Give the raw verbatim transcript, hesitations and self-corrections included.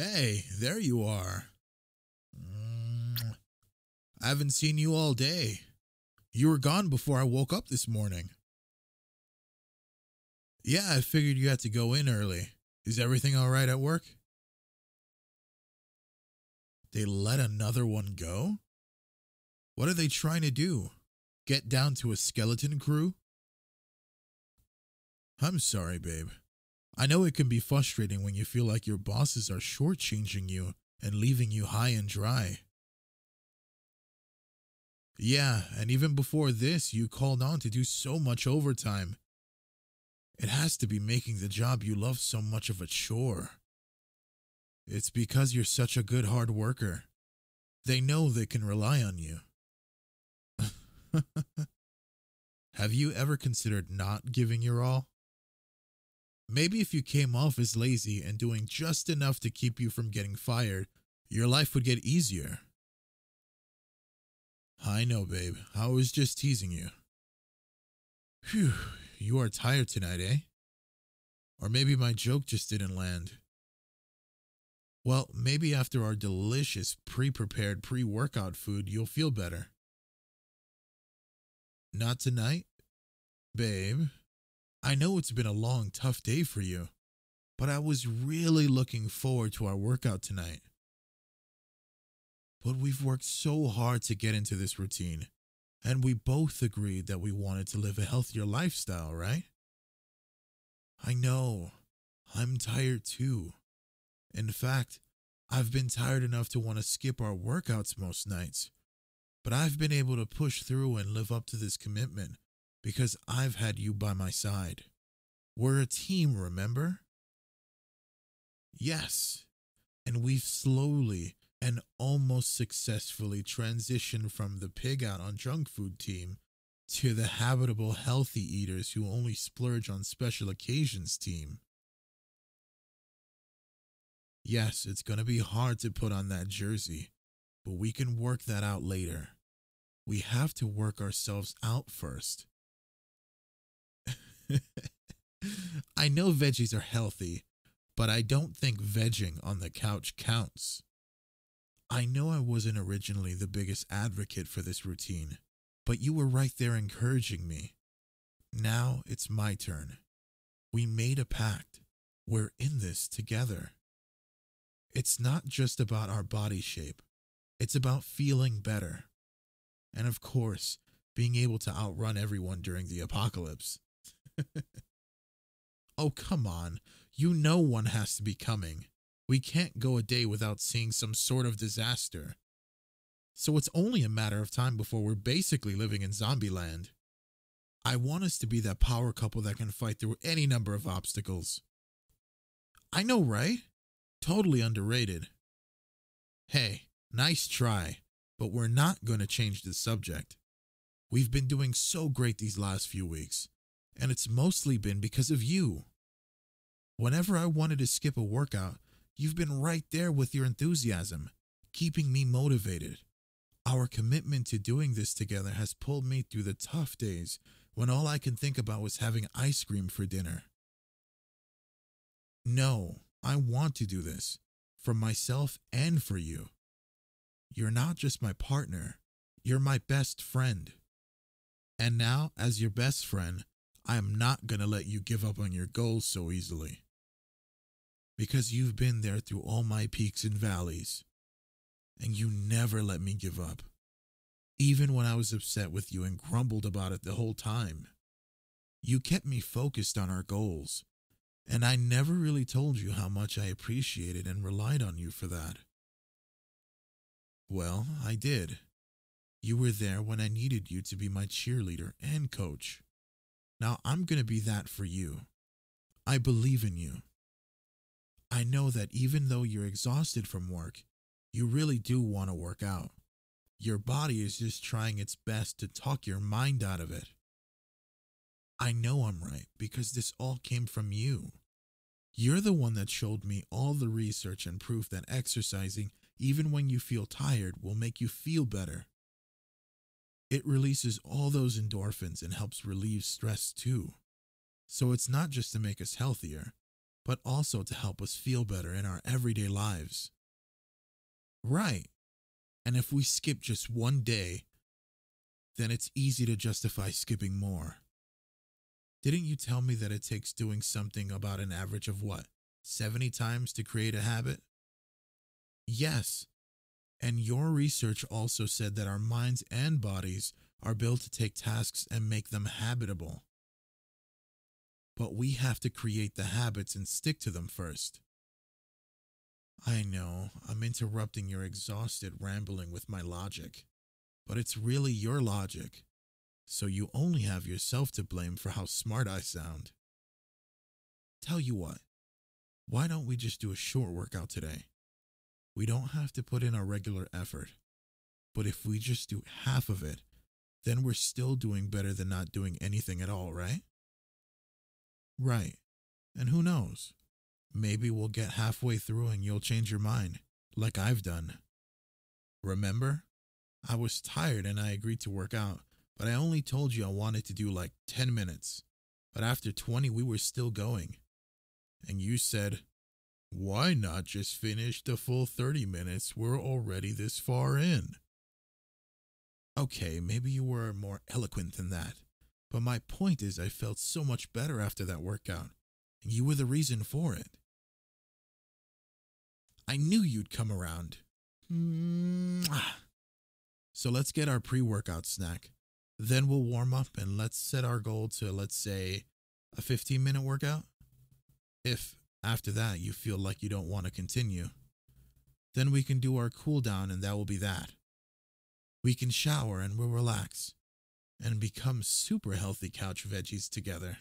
Hey, there you are. I haven't seen you all day. You were gone before I woke up this morning. Yeah, I figured you had to go in early. Is everything all right at work? They let another one go? What are they trying to do? Get down to a skeleton crew? I'm sorry, babe. I know it can be frustrating when you feel like your bosses are shortchanging you and leaving you high and dry. Yeah, and even before this, you called on to do so much overtime. It has to be making the job you love so much of a chore. It's because you're such a good hard worker. They know they can rely on you. Have you ever considered not giving your all? Maybe if you came off as lazy and doing just enough to keep you from getting fired, your life would get easier. I know, babe. I was just teasing you. Phew, you are tired tonight, eh? Or maybe my joke just didn't land. Well, maybe after our delicious, pre-prepared, pre-workout food, you'll feel better. Not tonight? Babe, I know it's been a long, tough day for you, but I was really looking forward to our workout tonight. But we've worked so hard to get into this routine, and we both agreed that we wanted to live a healthier lifestyle, right? I know. I'm tired too. In fact, I've been tired enough to want to skip our workouts most nights. But I've been able to push through and live up to this commitment because I've had you by my side. We're a team, remember? Yes, and we've slowly and almost successfully transition from the pig out on junk food team to the habitable healthy eaters who only splurge on special occasions team. Yes, it's going to be hard to put on that jersey, but we can work that out later. We have to work ourselves out first. I know veggies are healthy, but I don't think vegging on the couch counts. I know I wasn't originally the biggest advocate for this routine, but you were right there encouraging me. Now it's my turn. We made a pact. We're in this together. It's not just about our body shape. It's about feeling better. And of course, being able to outrun everyone during the apocalypse. Oh, come on. You know one has to be coming. We can't go a day without seeing some sort of disaster. So it's only a matter of time before we're basically living in zombie land. I want us to be that power couple that can fight through any number of obstacles. I know, right? Totally underrated. Hey, nice try, but we're not going to change the subject. We've been doing so great these last few weeks, and it's mostly been because of you. Whenever I wanted to skip a workout, you've been right there with your enthusiasm, keeping me motivated. Our commitment to doing this together has pulled me through the tough days when all I can think about was having ice cream for dinner. No, I want to do this, for myself and for you. You're not just my partner, you're my best friend. And now, as your best friend, I am not going to let you give up on your goals so easily. Because you've been there through all my peaks and valleys. And you never let me give up. Even when I was upset with you and grumbled about it the whole time. You kept me focused on our goals. And I never really told you how much I appreciated and relied on you for that. Well, I did. You were there when I needed you to be my cheerleader and coach. Now I'm going to be that for you. I believe in you. I know that even though you're exhausted from work, you really do want to work out. Your body is just trying its best to talk your mind out of it. I know I'm right because this all came from you. You're the one that showed me all the research and proof that exercising, even when you feel tired, will make you feel better. It releases all those endorphins and helps relieve stress too. So it's not just to make us healthier, but also to help us feel better in our everyday lives. Right. And if we skip just one day, then it's easy to justify skipping more. Didn't you tell me that it takes doing something about an average of what, seventy times to create a habit? Yes. And your research also said that our minds and bodies are built to take tasks and make them habitable. But we have to create the habits and stick to them first. I know, I'm interrupting your exhausted rambling with my logic, but it's really your logic, so you only have yourself to blame for how smart I sound. Tell you what, why don't we just do a short workout today? We don't have to put in our regular effort, but if we just do half of it, then we're still doing better than not doing anything at all, right? Right. And who knows? Maybe we'll get halfway through and you'll change your mind, like I've done. Remember? I was tired and I agreed to work out, but I only told you I wanted to do like ten minutes. But after twenty, we were still going. And you said, "Why not just finish the full thirty minutes? We're already this far in." Okay, maybe you were more eloquent than that, but my point is I felt so much better after that workout, and you were the reason for it. I knew you'd come around. So let's get our pre-workout snack. Then we'll warm up and let's set our goal to, let's say, a fifteen minute workout. If after that, you feel like you don't want to continue, then we can do our cool down and that will be that. We can shower and we'll relax and become super healthy couch veggies together.